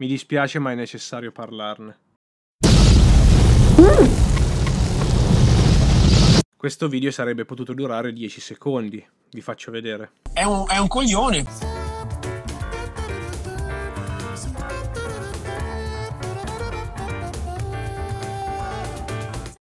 Mi dispiace, ma è necessario parlarne. Questo video sarebbe potuto durare 10 secondi. Vi faccio vedere. È un coglione!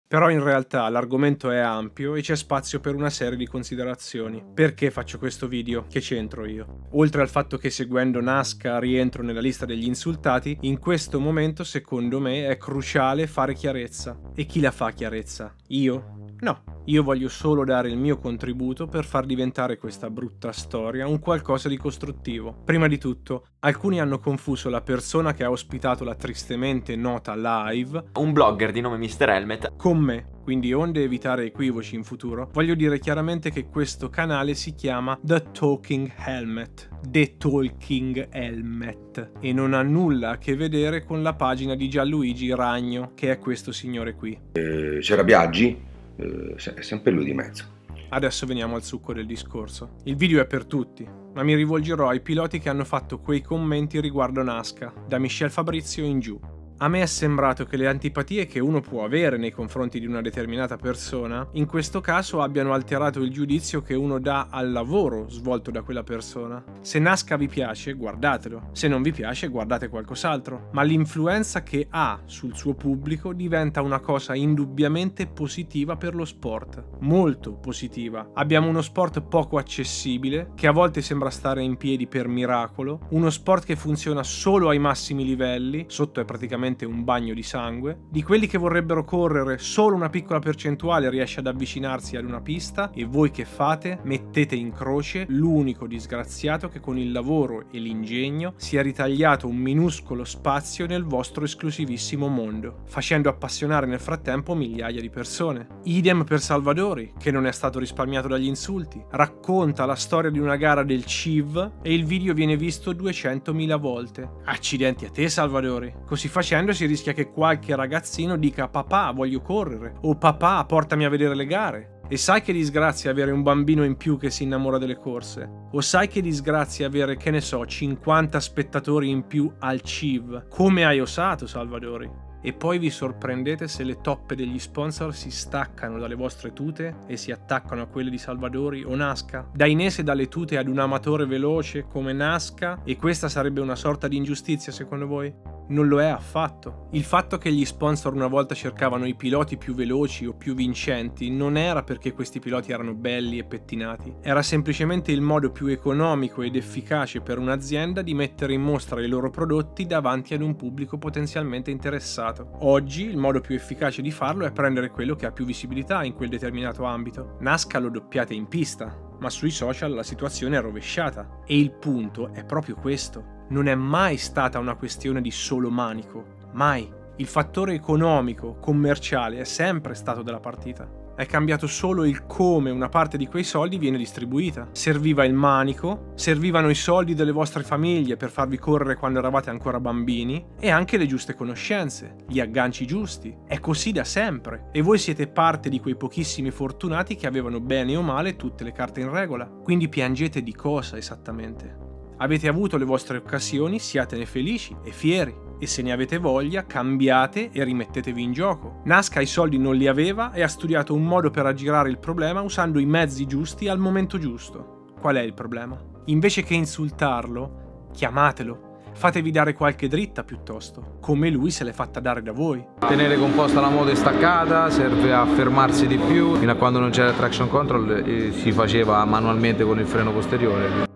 Però in realtà l'argomento è ampio e c'è spazio per una serie di considerazioni. Perché faccio questo video? Che c'entro io? Oltre al fatto che seguendo Naska rientro nella lista degli insultati, in questo momento secondo me è cruciale fare chiarezza. E chi la fa chiarezza? Io? No, io voglio solo dare il mio contributo per far diventare questa brutta storia un qualcosa di costruttivo. Prima di tutto, alcuni hanno confuso la persona che ha ospitato la tristemente nota live, un blogger di nome Mr. Helmet, con me. Quindi, onde evitare equivoci in futuro, voglio dire chiaramente che questo canale si chiama The Talking Helmet. The Talking Helmet. E non ha nulla a che vedere con la pagina di Gianluigi Ragno, che è questo signore qui. C'era Biaggi? È sempre lui di mezzo. Adesso veniamo al succo del discorso. Il video è per tutti, ma mi rivolgerò ai piloti che hanno fatto quei commenti riguardo Naska, da Michel Fabrizio in giù. A me è sembrato che le antipatie che uno può avere nei confronti di una determinata persona, in questo caso abbiano alterato il giudizio che uno dà al lavoro svolto da quella persona. Se Naska vi piace, guardatelo. Se non vi piace, guardate qualcos'altro. Ma l'influenza che ha sul suo pubblico diventa una cosa indubbiamente positiva per lo sport. Molto positiva. Abbiamo uno sport poco accessibile, che a volte sembra stare in piedi per miracolo, uno sport che funziona solo ai massimi livelli, sotto è praticamente un bagno di sangue, di quelli che vorrebbero correre solo una piccola percentuale riesce ad avvicinarsi ad una pista e voi che fate? Mettete in croce l'unico disgraziato che con il lavoro e l'ingegno si è ritagliato un minuscolo spazio nel vostro esclusivissimo mondo, facendo appassionare nel frattempo migliaia di persone. Idem per Salvadori, che non è stato risparmiato dagli insulti, racconta la storia di una gara del CIV e il video viene visto 200.000 volte. Accidenti a te Salvadori, così facendo si rischia che qualche ragazzino dica papà voglio correre o papà portami a vedere le gare. E sai che disgrazia avere un bambino in più che si innamora delle corse? O sai che disgrazia avere, che ne so, 50 spettatori in più al CIV? Come hai osato Salvadori? E poi vi sorprendete se le toppe degli sponsor si staccano dalle vostre tute e si attaccano a quelle di Salvadori o Naska. Dainese dà le tute ad un amatore veloce come Naska e questa sarebbe una sorta di ingiustizia secondo voi? Non lo è affatto. Il fatto che gli sponsor una volta cercavano i piloti più veloci o più vincenti non era perché questi piloti erano belli e pettinati, era semplicemente il modo più economico ed efficace per un'azienda di mettere in mostra i loro prodotti davanti ad un pubblico potenzialmente interessato. Oggi il modo più efficace di farlo è prendere quello che ha più visibilità in quel determinato ambito. Naska lo doppiate in pista, ma sui social la situazione è rovesciata. E il punto è proprio questo. Non è mai stata una questione di solo manico. Mai. Il fattore economico, commerciale, è sempre stato della partita. È cambiato solo il come una parte di quei soldi viene distribuita. Serviva il manico, servivano i soldi delle vostre famiglie per farvi correre quando eravate ancora bambini e anche le giuste conoscenze, gli agganci giusti. È così da sempre e voi siete parte di quei pochissimi fortunati che avevano bene o male tutte le carte in regola. Quindi piangete di cosa esattamente? Avete avuto le vostre occasioni, siatene felici e fieri. E se ne avete voglia, cambiate e rimettetevi in gioco. Naska i soldi non li aveva e ha studiato un modo per aggirare il problema usando i mezzi giusti al momento giusto. Qual è il problema? Invece che insultarlo, chiamatelo. Fatevi dare qualche dritta piuttosto, come lui se l'è fatta dare da voi. Tenere composta la moto è staccata, serve a fermarsi di più. Fino a quando non c'era traction control si faceva manualmente con il freno posteriore.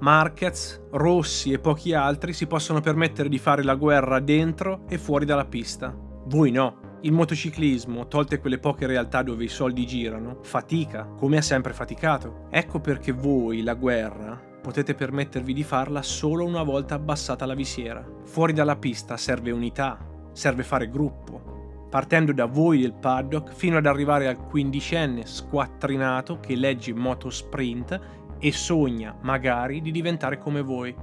Marquez, Rossi e pochi altri si possono permettere di fare la guerra dentro e fuori dalla pista. Voi no. Il motociclismo, tolte quelle poche realtà dove i soldi girano, fatica, come ha sempre faticato. Ecco perché voi, la guerra, potete permettervi di farla solo una volta abbassata la visiera. Fuori dalla pista serve unità, serve fare gruppo. Partendo da voi del paddock fino ad arrivare al quindicenne squattrinato che legge MotoSprint e sogna, magari, di diventare come voi.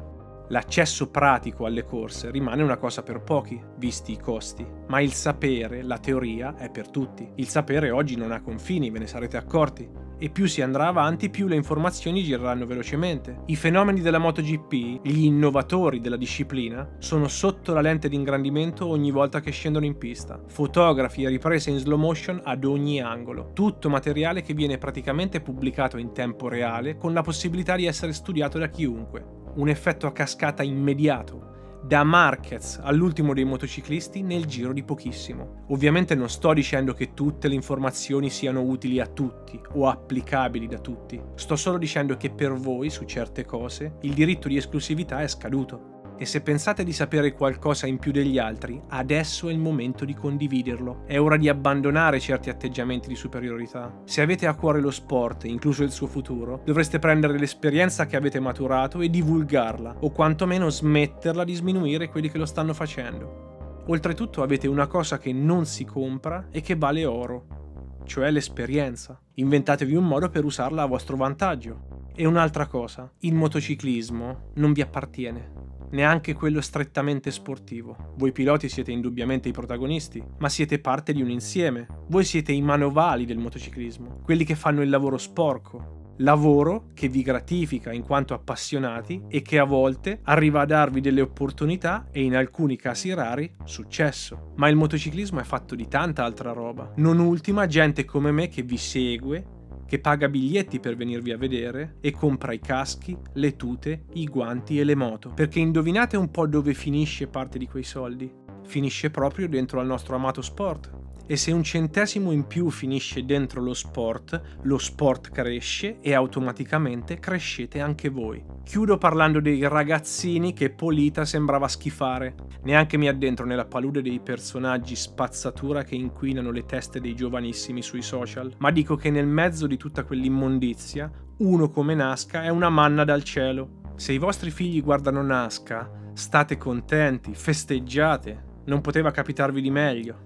L'accesso pratico alle corse rimane una cosa per pochi, visti i costi, ma il sapere, la teoria, è per tutti. Il sapere oggi non ha confini, ve ne sarete accorti. e più si andrà avanti più le informazioni gireranno velocemente. I fenomeni della MotoGP, gli innovatori della disciplina, sono sotto la lente di ingrandimento ogni volta che scendono in pista. Fotografi e riprese in slow motion ad ogni angolo. Tutto materiale che viene praticamente pubblicato in tempo reale con la possibilità di essere studiato da chiunque. Un effetto a cascata immediato, da Marquez all'ultimo dei motociclisti nel giro di pochissimo. Ovviamente non sto dicendo che tutte le informazioni siano utili a tutti o applicabili da tutti, sto solo dicendo che per voi su certe cose il diritto di esclusività è scaduto. E se pensate di sapere qualcosa in più degli altri, adesso è il momento di condividerlo. È ora di abbandonare certi atteggiamenti di superiorità. Se avete a cuore lo sport, incluso il suo futuro, dovreste prendere l'esperienza che avete maturato e divulgarla, o quantomeno smetterla di sminuire quelli che lo stanno facendo. Oltretutto avete una cosa che non si compra e che vale oro, cioè l'esperienza. Inventatevi un modo per usarla a vostro vantaggio. E un'altra cosa, il motociclismo non vi appartiene. Neanche quello strettamente sportivo. Voi piloti siete indubbiamente i protagonisti, ma siete parte di un insieme. Voi siete i manovali del motociclismo, quelli che fanno il lavoro sporco. Lavoro che vi gratifica in quanto appassionati e che a volte arriva a darvi delle opportunità e in alcuni casi rari successo. Ma il motociclismo è fatto di tanta altra roba. Non ultima gente come me che vi segue, che paga biglietti per venirvi a vedere e compra i caschi, le tute, i guanti e le moto. Perché indovinate un po' dove finisce parte di quei soldi? Finisce proprio dentro al nostro amato sport. E se un centesimo in più finisce dentro lo sport cresce e automaticamente crescete anche voi. Chiudo parlando dei ragazzini che Polita sembrava schifare. Neanche mi addentro nella palude dei personaggi spazzatura che inquinano le teste dei giovanissimi sui social, ma dico che nel mezzo di tutta quell'immondizia, uno come Naska è una manna dal cielo. Se i vostri figli guardano Naska, state contenti, festeggiate, non poteva capitarvi di meglio.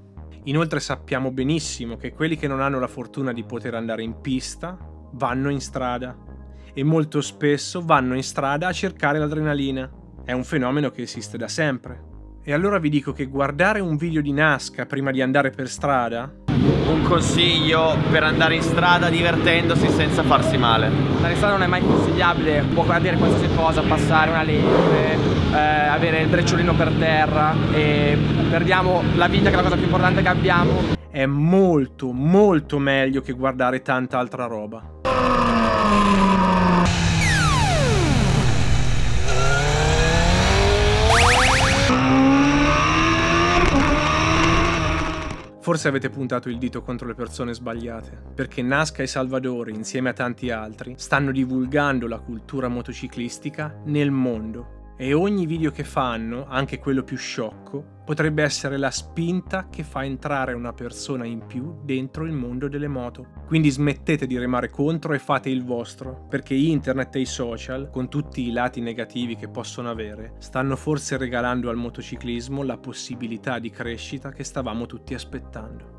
Inoltre sappiamo benissimo che quelli che non hanno la fortuna di poter andare in pista vanno in strada e molto spesso vanno in strada a cercare l'adrenalina. È un fenomeno che esiste da sempre. E allora vi dico che guardare un video di Naska prima di andare per strada... Un consiglio per andare in strada divertendosi senza farsi male. Andare in strada non è mai consigliabile, può avere qualsiasi cosa, passare una lente, avere il brecciolino per terra e perdiamo la vita che è la cosa più importante che abbiamo. È molto molto meglio che guardare tanta altra roba. Forse avete puntato il dito contro le persone sbagliate, perché Naska e Salvadori, insieme a tanti altri, stanno divulgando la cultura motociclistica nel mondo e ogni video che fanno, anche quello più sciocco, potrebbe essere la spinta che fa entrare una persona in più dentro il mondo delle moto. Quindi smettete di remare contro e fate il vostro, perché internet e i social, con tutti i lati negativi che possono avere, stanno forse regalando al motociclismo la possibilità di crescita che stavamo tutti aspettando.